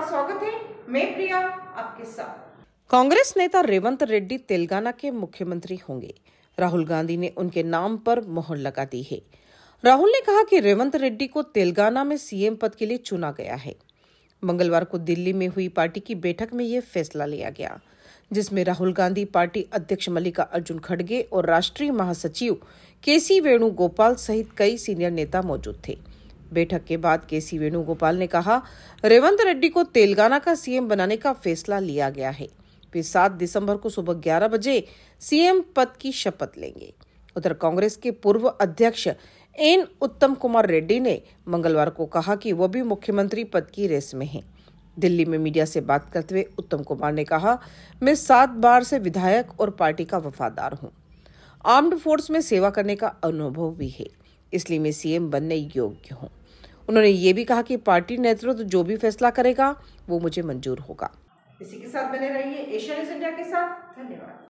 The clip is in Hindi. आपका स्वागत है। मैं प्रिया आपके साथ। कांग्रेस नेता रेवंत रेड्डी तेलंगाना के मुख्यमंत्री होंगे। राहुल गांधी ने उनके नाम पर मोहर लगा दी है। राहुल ने कहा कि रेवंत रेड्डी को तेलंगाना में सीएम पद के लिए चुना गया है। मंगलवार को दिल्ली में हुई पार्टी की बैठक में यह फैसला लिया गया, जिसमें राहुल गांधी पार्टी अध्यक्ष मल्लिकार्जुन खड़गे और राष्ट्रीय महासचिव के सी वेणुगोपाल सहित कई सीनियर नेता मौजूद थे। बैठक के बाद के सी वेणुगोपाल ने कहा, रेवंत रेड्डी को तेलंगाना का सीएम बनाने का फैसला लिया गया है। वे 7 दिसंबर को सुबह 11 बजे सीएम पद की शपथ लेंगे। उधर कांग्रेस के पूर्व अध्यक्ष एन उत्तम कुमार रेड्डी ने मंगलवार को कहा कि वह भी मुख्यमंत्री पद की रेस में हैं। दिल्ली में मीडिया से बात करते हुए उत्तम कुमार ने कहा, मैं 7 बार से विधायक और पार्टी का वफादार हूं। आर्म्ड फोर्स में सेवा करने का अनुभव भी है, इसलिए मैं सीएम बनने योग्य हूं। उन्होंने ये भी कहा कि पार्टी नेतृत्व जो भी फैसला करेगा वो मुझे मंजूर होगा। इसी के साथ बने रहिए एशिया न्यूज़ इंडिया के साथ। धन्यवाद।